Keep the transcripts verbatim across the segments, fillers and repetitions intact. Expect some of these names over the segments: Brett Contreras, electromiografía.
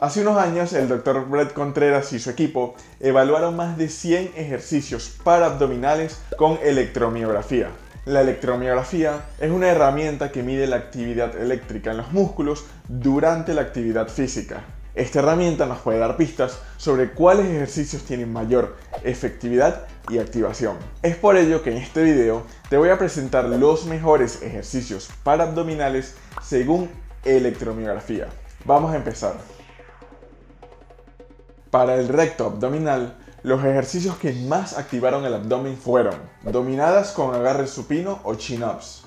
Hace unos años, el doctor Brett Contreras y su equipo evaluaron más de cien ejercicios paraabdominales con electromiografía. La electromiografía es una herramienta que mide la actividad eléctrica en los músculos durante la actividad física. Esta herramienta nos puede dar pistas sobre cuáles ejercicios tienen mayor efectividad y activación. Es por ello que en este video te voy a presentar los mejores ejercicios paraabdominales según electromiografía. Vamos a empezar. Para el recto abdominal, los ejercicios que más activaron el abdomen fueron dominadas con agarre supino o chin-ups.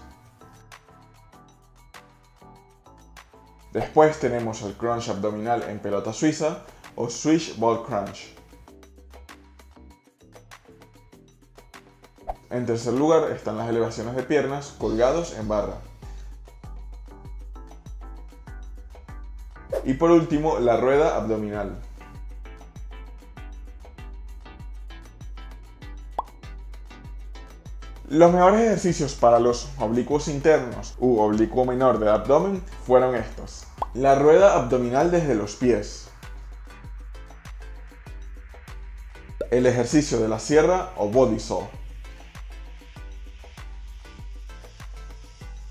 Después tenemos el crunch abdominal en pelota suiza o Swiss ball crunch. En tercer lugar están las elevaciones de piernas colgados en barra. Y por último, la rueda abdominal. Los mejores ejercicios para los oblicuos internos u oblicuo menor del abdomen fueron estos. La rueda abdominal desde los pies. El ejercicio de la sierra o body saw.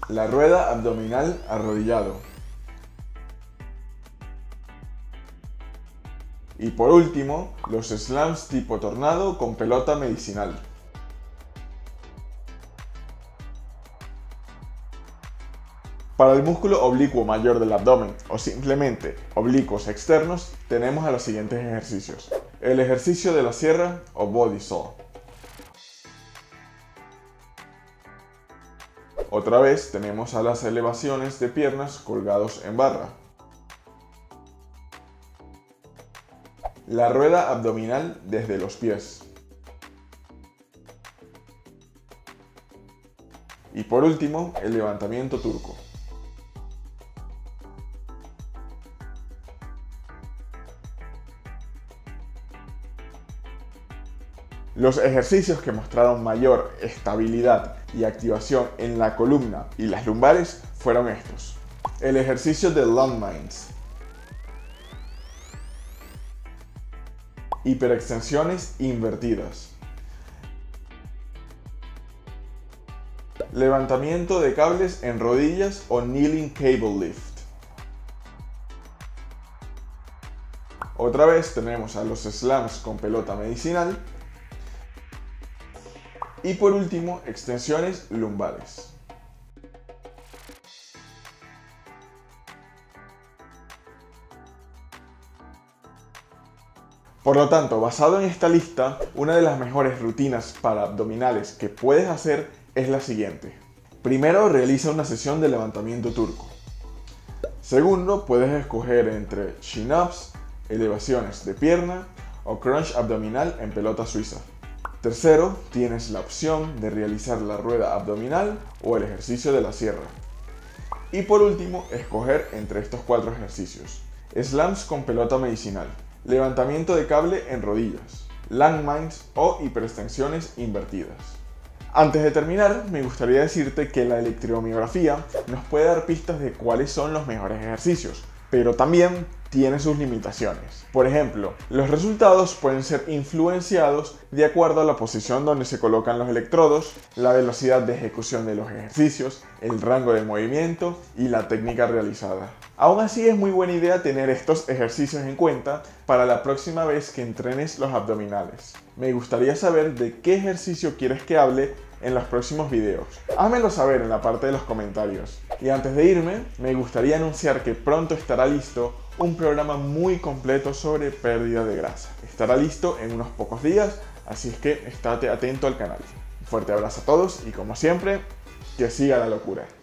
La rueda abdominal arrodillado. Y por último, los slams tipo tornado con pelota medicinal. Para el músculo oblicuo mayor del abdomen o simplemente oblicuos externos tenemos a los siguientes ejercicios. El ejercicio de la sierra o body saw. Otra vez tenemos a las elevaciones de piernas colgados en barra. La rueda abdominal desde los pies. Y por último, el levantamiento turco. Los ejercicios que mostraron mayor estabilidad y activación en la columna y las lumbares fueron estos. El ejercicio de landmines. Hiperextensiones invertidas. Levantamiento de cables en rodillas o kneeling cable lift. Otra vez tenemos a los slams con pelota medicinal. Y por último, extensiones lumbares. Por lo tanto, basado en esta lista, una de las mejores rutinas para abdominales que puedes hacer es la siguiente. Primero, realiza una sesión de levantamiento turco. Segundo, puedes escoger entre chin-ups, elevaciones de pierna o crunch abdominal en pelota suiza. Tercero, tienes la opción de realizar la rueda abdominal o el ejercicio de la sierra. Y por último, escoger entre estos cuatro ejercicios. Slams con pelota medicinal, levantamiento de cable en rodillas, landmines o hiperextensiones invertidas. Antes de terminar, me gustaría decirte que la electromiografía nos puede dar pistas de cuáles son los mejores ejercicios, pero también tiene sus limitaciones. Por ejemplo, los resultados pueden ser influenciados de acuerdo a la posición donde se colocan los electrodos, la velocidad de ejecución de los ejercicios, el rango de movimiento y la técnica realizada. Aún así, es muy buena idea tener estos ejercicios en cuenta para la próxima vez que entrenes los abdominales. Me gustaría saber de qué ejercicio quieres que hable en los próximos videos. Házmelo saber en la parte de los comentarios. Y antes de irme, me gustaría anunciar que pronto estará listo un programa muy completo sobre pérdida de grasa. Estará listo en unos pocos días, así es que estate atento al canal. Un fuerte abrazo a todos y como siempre, que siga la locura.